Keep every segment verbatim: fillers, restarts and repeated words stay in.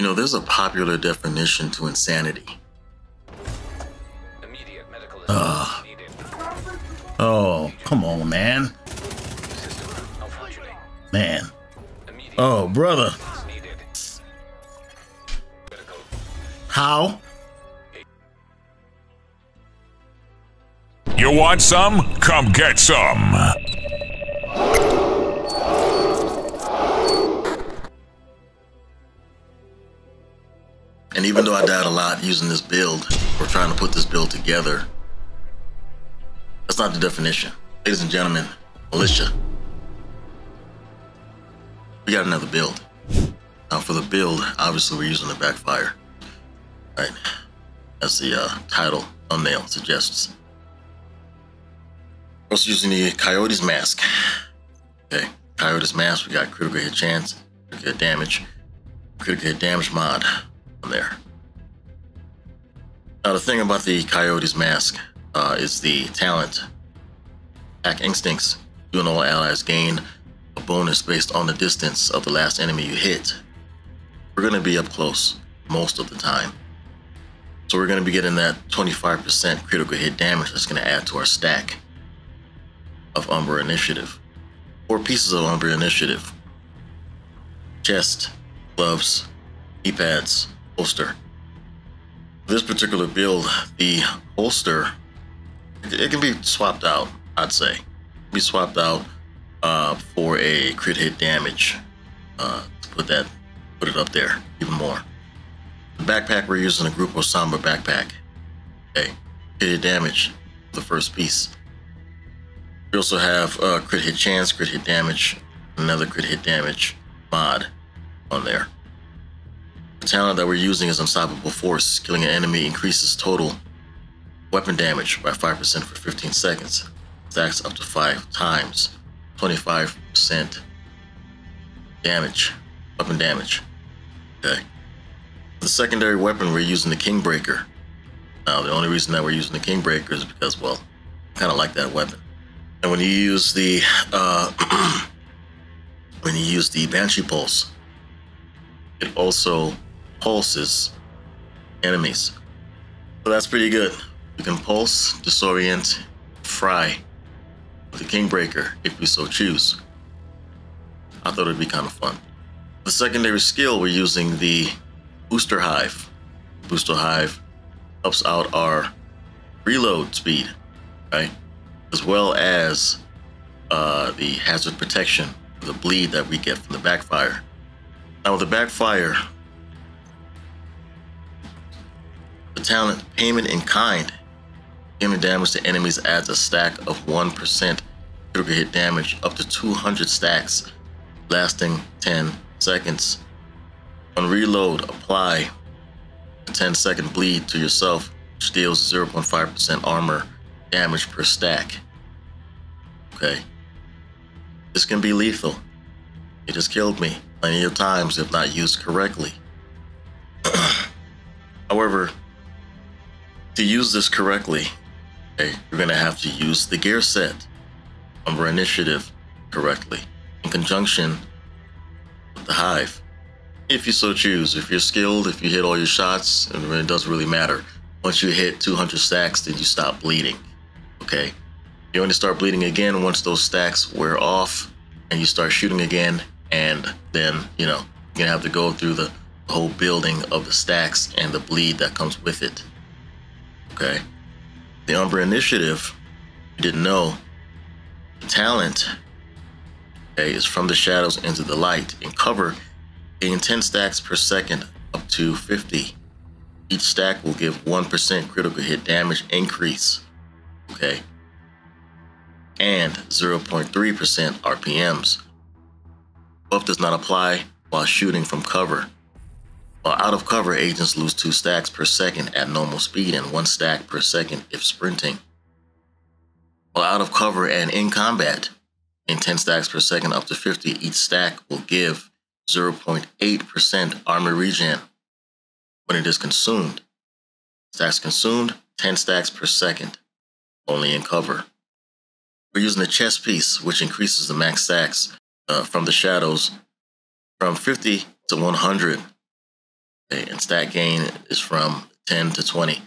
You know, there's a popular definition to insanity. Immediate medical assistance needed. Oh, come on, man. Man. Oh, brother. How? You want some? Come get some. And even though I died a lot using this build, or trying to put this build together, that's not the definition. Ladies and gentlemen, militia. We got another build. Now for the build, obviously we're using the Backfire. Right, as the uh, title thumbnail suggests. We're also using the Coyote's Mask. Okay, Coyote's Mask, we got critical hit chance, critical hit damage, critical hit damage mod on there. Now the thing about the Coyote's Mask uh, is the talent, Pack Instincts, you and all allies gain a bonus based on the distance of the last enemy you hit. We're gonna be up close most of the time. So we're gonna be getting that twenty-five percent critical hit damage that's gonna add to our stack of Umbra Initiative. Four pieces of Umbra Initiative. Chest, gloves, keypads, holster. This particular build, the holster, it can be swapped out, I'd say. Be swapped out uh, for a crit hit damage. Uh, put that, put it up there even more. The backpack, we're using a Grupo Samba backpack. Okay, crit hit damage, the first piece. We also have uh, crit hit chance, crit hit damage, another crit hit damage mod on there. The talent that we're using is Unstoppable Force. Killing an enemy increases total weapon damage by five percent for fifteen seconds. Stacks up to five times, twenty-five percent damage, weapon damage. Okay. The secondary weapon, we're using the Kingbreaker. Now, the only reason that we're using the Kingbreaker is because, well, I kind of like that weapon. And when you use the, uh, when you use the Banshee pulse, it also pulses enemies. So that's pretty good. You can pulse, disorient, fry with the Kingbreaker if we so choose. I thought it'd be kind of fun. The secondary skill, we're using the Booster Hive. Booster Hive helps out our reload speed, right? As well as uh, the hazard protection, the bleed that we get from the Backfire. Now with the Backfire, the talent Payment in Kind, giving damage to enemies adds a stack of one percent critical hit damage up to two hundred stacks, lasting ten seconds. On reload, apply a ten second bleed to yourself, which deals zero point five percent armor damage per stack. Okay. This can be lethal. It has killed me plenty of times if not used correctly. However, to use this correctly, okay, you're going to have to use the gear set Umbra Initiative correctly in conjunction with the Hive. If you so choose, if you're skilled, if you hit all your shots, and it doesn't really matter. Once you hit two hundred stacks, then you stop bleeding, okay? You only start bleeding again once those stacks wear off and you start shooting again, and then, you know, you're gonna have to go through the whole building of the stacks and the bleed that comes with it, okay? The Umbra Initiative, if you didn't know, the talent, okay, is From the Shadows into the Light. In cover, gain ten stacks per second up to fifty. Each stack will give one percent critical hit damage increase, okay? And zero point three percent R P Ms. Buff does not apply while shooting from cover. While out of cover, agents lose two stacks per second at normal speed and one stack per second if sprinting. While out of cover and in combat, in ten stacks per second up to fifty, each stack will give zero point eight percent armor regen when it is consumed. Stacks consumed, ten stacks per second, only in cover. We're using the chest piece, which increases the max stacks uh, From the Shadows from fifty to one hundred and stack gain is from ten to twenty.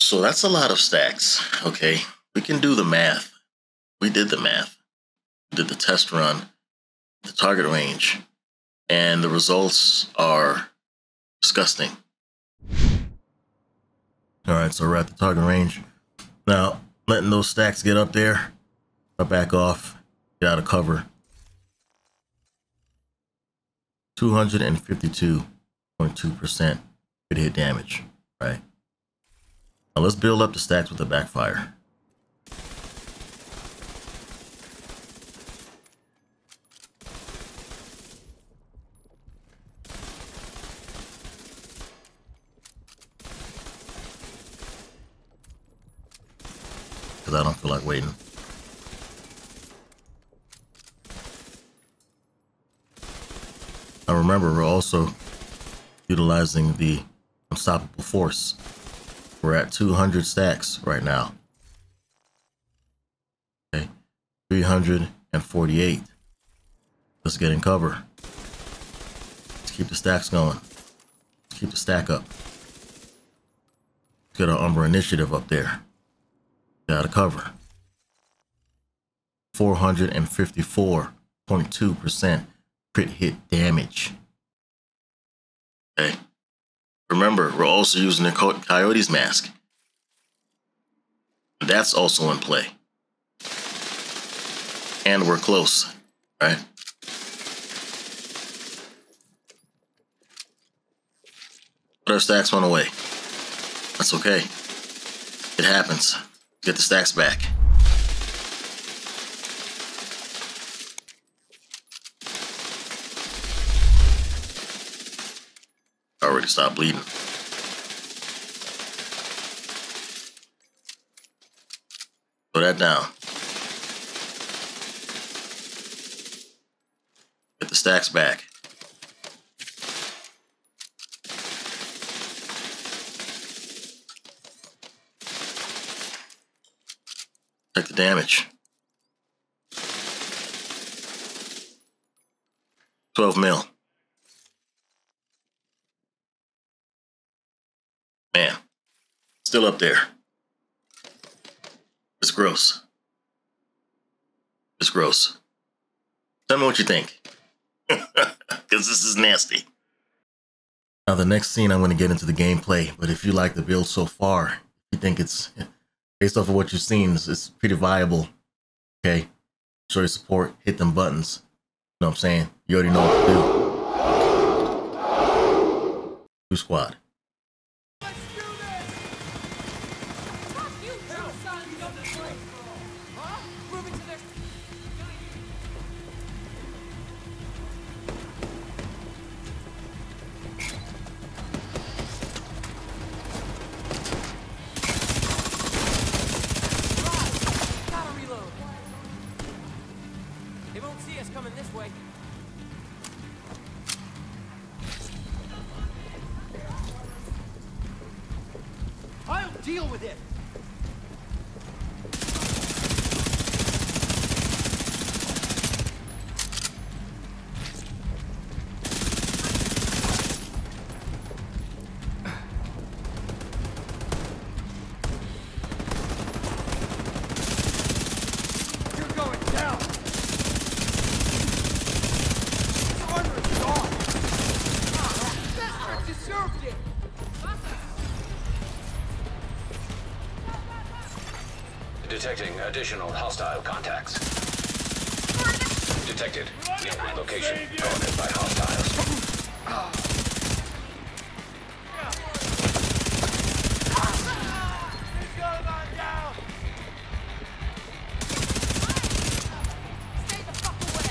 So that's a lot of stacks, okay? We can do the math. We did the math, we did the test run, the target range, and the results are disgusting. All right, so we're at the target range. Now, letting those stacks get up there, I back off, get out of cover. two hundred fifty-two point two percent crit hit damage, right? Now let's build up the stacks with the backfire. Because I don't feel like waiting. Now remember, we're also utilizing the Unstoppable Force. We're at two hundred stacks right now. Okay, three hundred forty-eight. Let's get in cover. Let's keep the stacks going. Let's keep the stack up. Let's get our Umbra Initiative up there. Get out of cover. four hundred fifty-four point two percent. Crit hit damage. Okay. Remember, we're also using the Coyote's Mask. That's also in play. And we're close, right? But our stacks went away. That's okay. It happens. Get the stacks back. Already stopped bleeding. Put that down. Get the stacks back. Check the damage. twelve mil. Man, still up there. It's gross. It's gross. Tell me what you think. Because this is nasty. Now the next scene I'm going to get into the gameplay, but if you like the build so far, you think it's, based off of what you've seen, it's, it's pretty viable. Okay, show your support, hit them buttons. You know what I'm saying? You already know what to do. Two squad. Deal with it. Detecting additional hostile contacts. Detected. Nearby location cornered by hostiles. Stay the fuck away.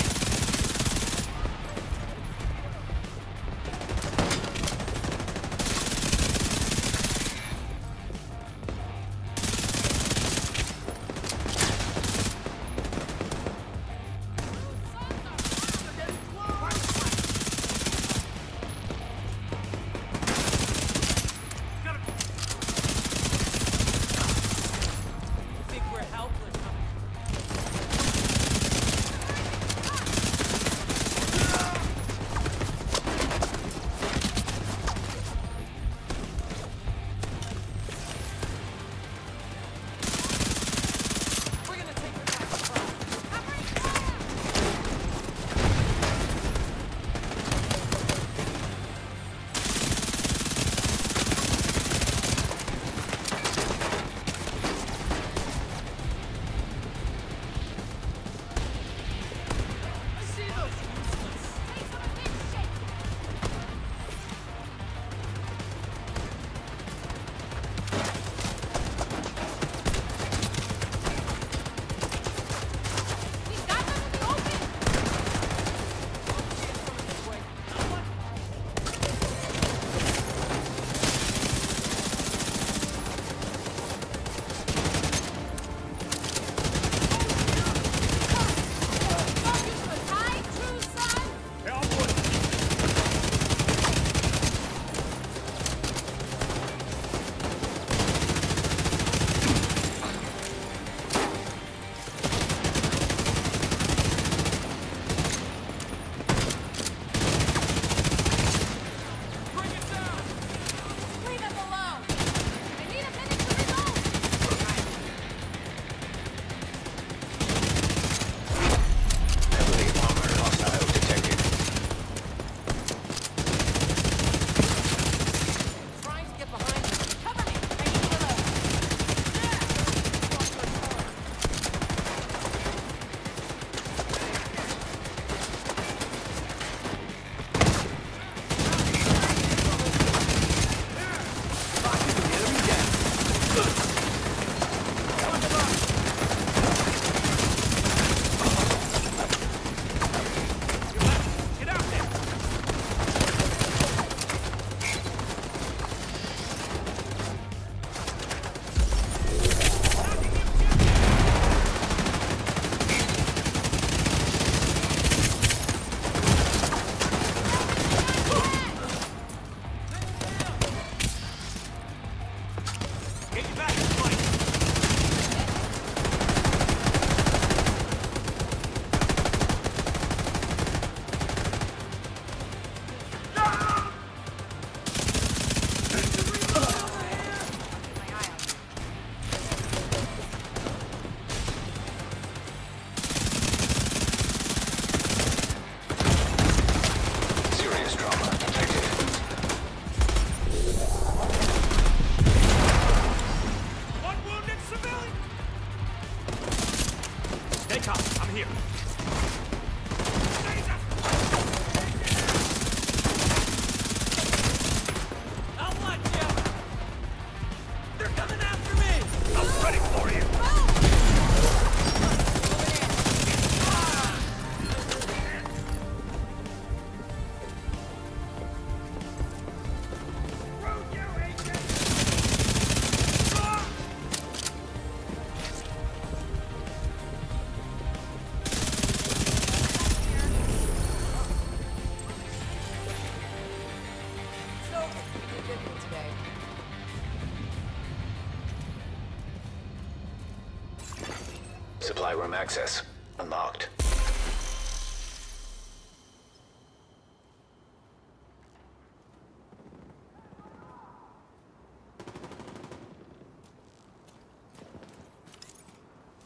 supply room access. Unlocked.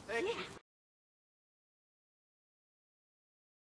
Thank you.